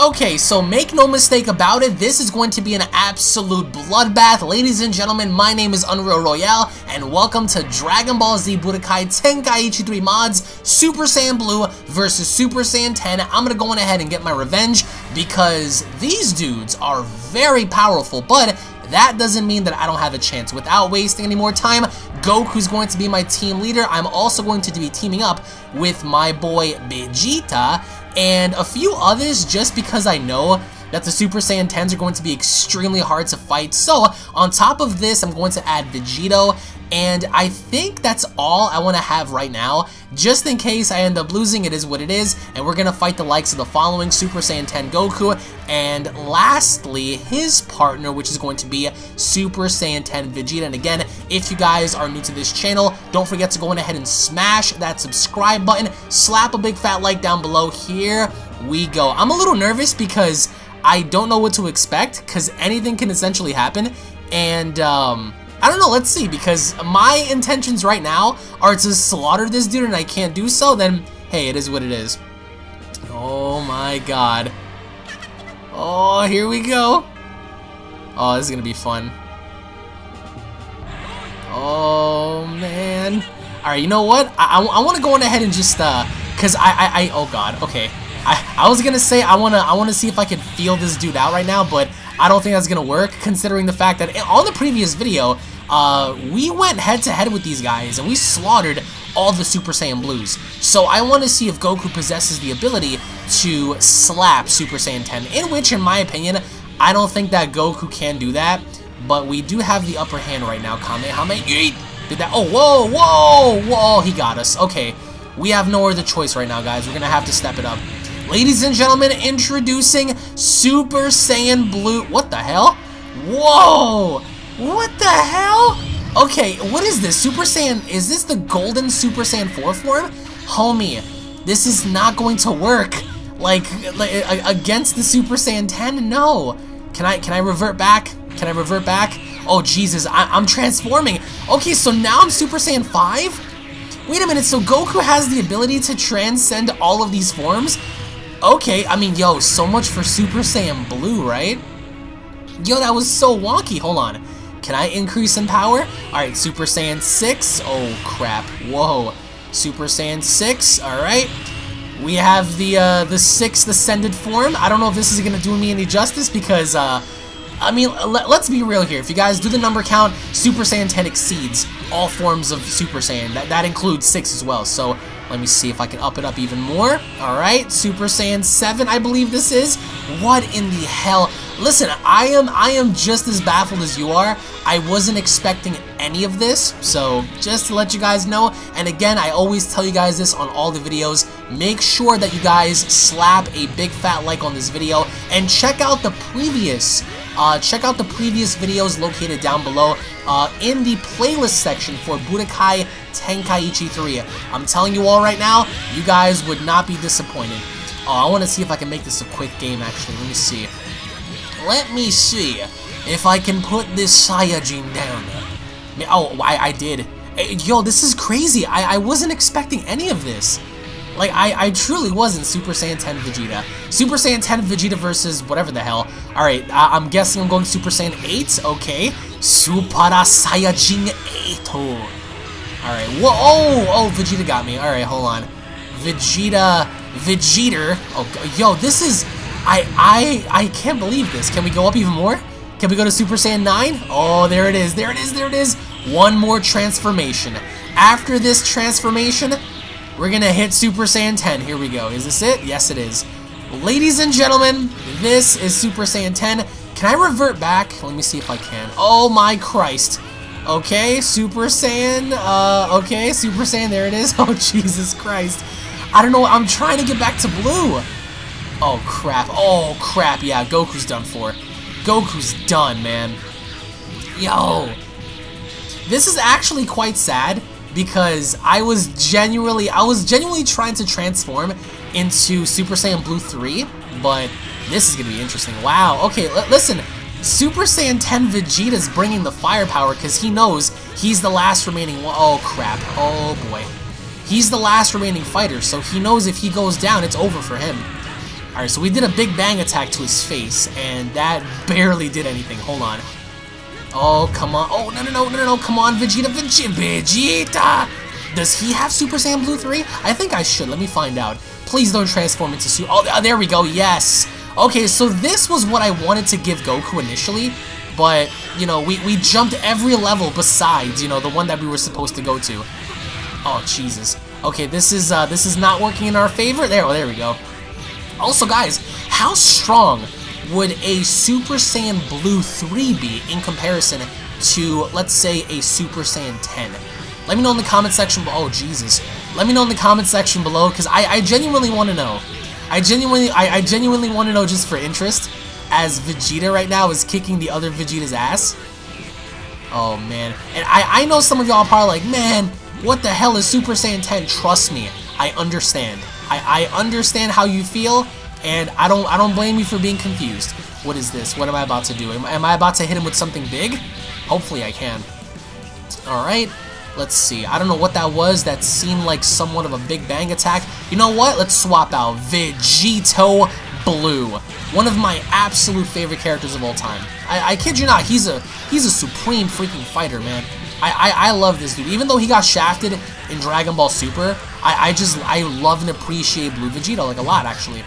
Okay, so make no mistake about it, this is going to be an absolute bloodbath. Ladies and gentlemen, my name is Unreal Royale, and welcome to Dragon Ball Z Budokai Tenkaichi 3 mods, Super Saiyan Blue versus Super Saiyan 10. I'm gonna go on ahead and get my revenge, because these dudes are very powerful, but that doesn't mean that I don't have a chance. Without wasting any more time, Goku's going to be my team leader. I'm also going to be teaming up with my boy Vegeta and a few others, just because I know that the Super Saiyan 10s are going to be extremely hard to fight. So on top of this, I'm going to add Vegito, and I think that's all I want to have right now. Just in case I end up losing, it is what it is, and we're going to fight the likes of the following: Super Saiyan 10 Goku, and lastly, his partner, which is going to be Super Saiyan 10 Vegeta. And again, if you guys are new to this channel, don't forget to go on ahead and smash that subscribe button, slap a big fat like down below. Here we go. I'm a little nervous because I don't know what to expect, because anything can essentially happen, and I don't know, let's see, because my intentions right now are to slaughter this dude, and I can't do so, then hey, it is what it is. Oh my god. Oh, here we go. Oh, this is gonna be fun. Oh man. Alright, you know what, I want to go on ahead and just, because I oh god, okay. I was gonna say I wanna see if I could feel this dude out right now, but I don't think that's gonna work, considering the fact that on the previous video, we went head to head with these guys and we slaughtered all the Super Saiyan Blues. So I want to see if Goku possesses the ability to slap Super Saiyan 10, in which, in my opinion, I don't think that Goku can do that, but we do have the upper hand right now. Kamehame, yeet! Did that? Oh, whoa, whoa, whoa! He got us. Okay, we have no other choice right now, guys. We're gonna have to step it up. Ladies and gentlemen, introducing Super Saiyan Blue. What the hell? Whoa! What the hell? Okay, what is this? Super Saiyan, is this the golden Super Saiyan 4 form? Homie, this is not going to work. Like against the Super Saiyan 10? No. Can I revert back? Can I revert back? Oh, Jesus, I'm transforming. Okay, so now I'm Super Saiyan 5? Wait a minute, so Goku has the ability to transcend all of these forms? Okay, I mean, yo, so much for Super Saiyan Blue, right? Yo, that was so wonky. Hold on. Can I increase in power? Alright, Super Saiyan 6. Oh, crap. Whoa. Super Saiyan 6. Alright. We have the 6th Ascended Form. I don't know if this is going to do me any justice because, I mean, let's be real here. If you guys do the number count, Super Saiyan 10 exceeds all forms of Super Saiyan. That includes 6 as well, so let me see if I can up it up even more. Alright, Super Saiyan 7, I believe this is. What in the hell? Listen, I am just as baffled as you are. I wasn't expecting any of this, so just to let you guys know, and again, I always tell you guys this on all the videos, make sure that you guys slap a big fat like on this video, and check out the previous videos located down below in the playlist section for Budokai Tenkaichi 3. I'm telling you all right now, you guys would not be disappointed. Oh, I want to see if I can make this a quick game, actually. Let me see. Let me see if I can put this Saiyajin down. Oh, I did. Yo, this is crazy. I wasn't expecting any of this. Like, I truly wasn't. Super Saiyan 10 Vegeta. Super Saiyan 10 Vegeta versus whatever the hell. Alright, I'm guessing I'm going Super Saiyan 8. Okay. Super Saiyajin 8. Alright, whoa. Oh, Vegeta got me. Alright, hold on. Vegeta. Oh, yo, this is... I can't believe this. Can we go up even more? Can we go to Super Saiyan 9? Oh, there it is. There it is. There it is. One more transformation. After this transformation, we're gonna hit Super Saiyan 10. Here we go. Is this it? Yes, it is. Ladies and gentlemen, this is Super Saiyan 10. Can I revert back? Let me see if I can. Oh my Christ. Okay, Super Saiyan. Okay, Super Saiyan. There it is. Oh, Jesus Christ. I don't know. I'm trying to get back to Blue. Oh, crap. Oh, crap. Yeah, Goku's done for. Goku's done, man. Yo. This is actually quite sad, because I was genuinely trying to transform into Super Saiyan Blue 3, but this is gonna be interesting. Wow. Okay, listen, Super Saiyan 10 Vegeta's bringing the firepower because he knows he's the last remaining. Oh crap. Oh boy. He's the last remaining fighter, so he knows if he goes down, it's over for him. All Alright, so we did a big bang attack to his face, and that barely did anything. Hold on. Oh, come on. Oh, no, come on, Vegeta! Does he have Super Saiyan Blue 3? I think I should. Let me find out. Please don't transform into Super... Oh, there we go. Yes. Okay, so this was what I wanted to give Goku initially, but, you know, we jumped every level besides, you know, the one that we were supposed to go to. Oh, Jesus. Okay, this is not working in our favor. There, oh, there we go. Also, guys, how strong would a Super Saiyan Blue 3 be in comparison to, let's say, a Super Saiyan 10? Let me know in the comment section below. Oh, Jesus. Let me know in the comment section below, because I genuinely want to know. I genuinely want to know just for interest, as Vegeta right now is kicking the other Vegeta's ass. Oh, man. And I know some of y'all are probably like, man, what the hell is Super Saiyan 10? Trust me, I understand. I understand how you feel, and I don't blame you for being confused. What is this? What am I about to do? Am I about to hit him with something big? Hopefully I can. Alright. Let's see. I don't know what that was. That seemed like somewhat of a big bang attack. You know what? Let's swap out Vegito Blue. One of my absolute favorite characters of all time. I kid you not. He's a supreme freaking fighter, man. I love this dude. Even though he got shafted in Dragon Ball Super, I love and appreciate Blue Vegito, like, a lot, actually.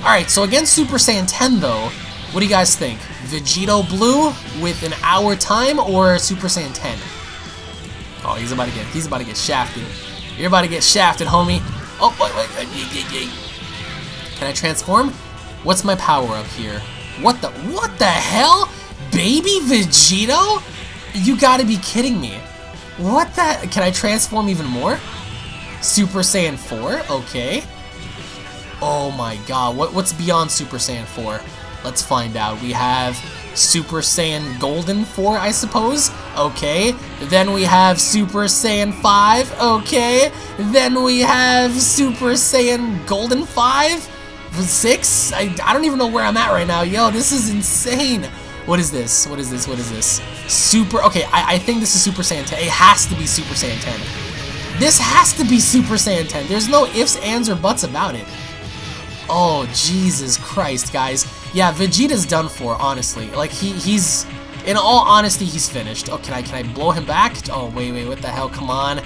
Alright, so against Super Saiyan 10, though, what do you guys think? Vegito Blue with an hour time or Super Saiyan 10? Oh, he's about to get shafted. You're about to get shafted, homie. Oh, wait. Can I transform? What's my power up here? What the hell? Baby Vegito? You gotta be kidding me. What the, can I transform even more? Super Saiyan 4, okay. Oh my god, what's beyond Super Saiyan 4? Let's find out. We have Super Saiyan Golden 4, I suppose. Okay. Then we have Super Saiyan 5. Okay. Then we have Super Saiyan Golden 5? 6? I don't even know where I'm at right now. Yo, this is insane. What is this? What is this? What is this? Super... Okay, I think this is Super Saiyan 10. It has to be Super Saiyan 10. This has to be Super Saiyan 10. There's no ifs, ands, or buts about it. Oh, Jesus Christ, guys. Yeah, Vegeta's done for, honestly. Like, he's... In all honesty, he's finished. Oh, can I blow him back? Oh, wait, what the hell? Come on.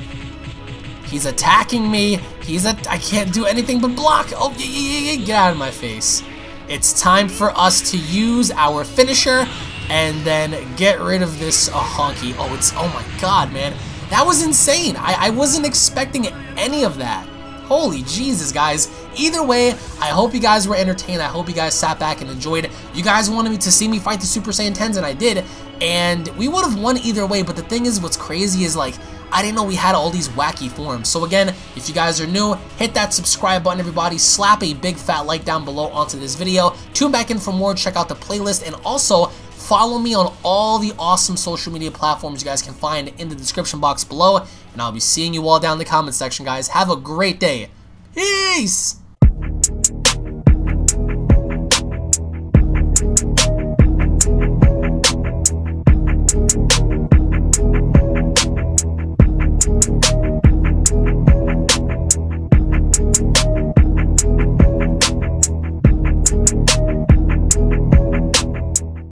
He's attacking me. I can't do anything but block. Oh, get out of my face. It's time for us to use our finisher and then get rid of this honky. Oh, oh my god, man. That was insane. I wasn't expecting any of that. Holy Jesus, guys. Either way, I hope you guys were entertained. I hope you guys sat back and enjoyed. You guys wanted me to see me fight the Super Saiyan 10s, and I did. And we would have won either way, but the thing is, what's crazy is, like, I didn't know we had all these wacky forms. So again, if you guys are new, hit that subscribe button, everybody. Slap a big fat like down below onto this video. Tune back in for more. Check out the playlist. And also, follow me on all the awesome social media platforms you guys can find in the description box below. And I'll be seeing you all down in the comment section, guys. Have a great day. Peace!